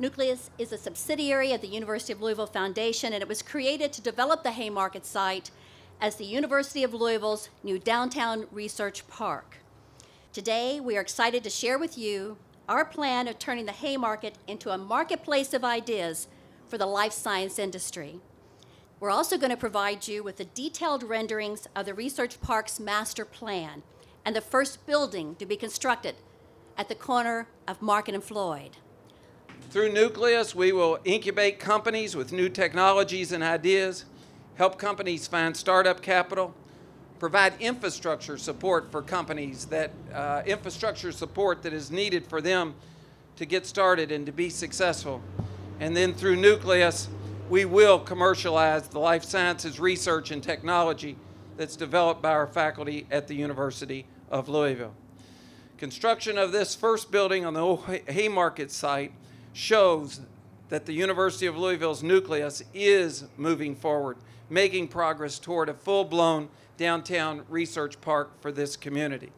Nucleus is a subsidiary of the University of Louisville Foundation, and it was created to develop the Haymarket site as the University of Louisville's new downtown research park. Today, we are excited to share with you our plan of turning the Haymarket into a marketplace of ideas for the life science industry. We're also going to provide you with the detailed renderings of the research park's master plan and the first building to be constructed at the corner of Market and Floyd. Through Nucleus, we will incubate companies with new technologies and ideas, help companies find startup capital, provide infrastructure support for companies, that infrastructure support that is needed for them to get started and to be successful. And then through Nucleus, we will commercialize the life sciences research and technology that's developed by our faculty at the University of Louisville. Construction of this first building on the old Haymarket site shows that the University of Louisville's Nucleus is moving forward, making progress toward a full-blown downtown research park for this community.